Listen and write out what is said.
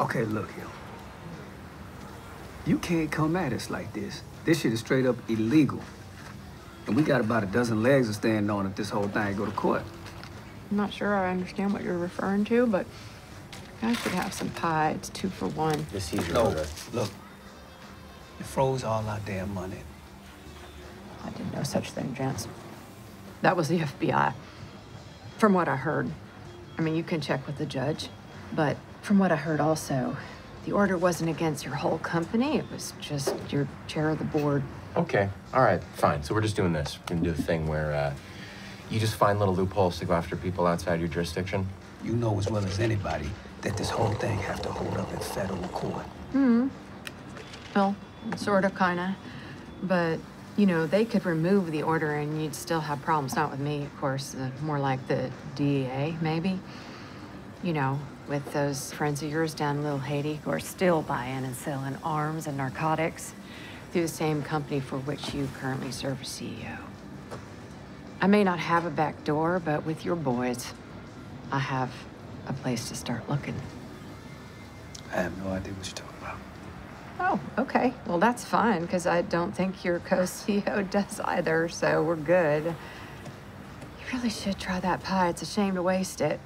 Okay, look here. You can't come at us like this. This shit is straight up illegal. And we got about a dozen legs to stand on if this whole thing go to court. I'm not sure I understand what you're referring to, but I should have some pie. It's 2 for 1. This is your order. Look, you froze all our damn money. I did no such thing, Jansen. That was the FBI. From what I heard, I mean, you can check with the judge, but from what I heard also, the order wasn't against your whole company. It was just your chair of the board. Okay, all right, fine. So we're just doing this. We're gonna do a thing where you just find little loopholes to go after people outside your jurisdiction. You know as well as anybody that this whole thing has to hold up in federal court. Hmm. Well, sort of, kinda. But, you know, they could remove the order and you'd still have problems. Not with me, of course, more like the DEA, maybe. You know, with those friends of yours down in Little Haiti who are still buying and selling arms and narcotics through the same company for which you currently serve as CEO. I may not have a back door, but with your boys, I have a place to start looking. I have no idea what you're talking about. Oh, okay. Well, that's fine, because I don't think your co-CEO does either, so we're good. You really should try that pie. It's a shame to waste it.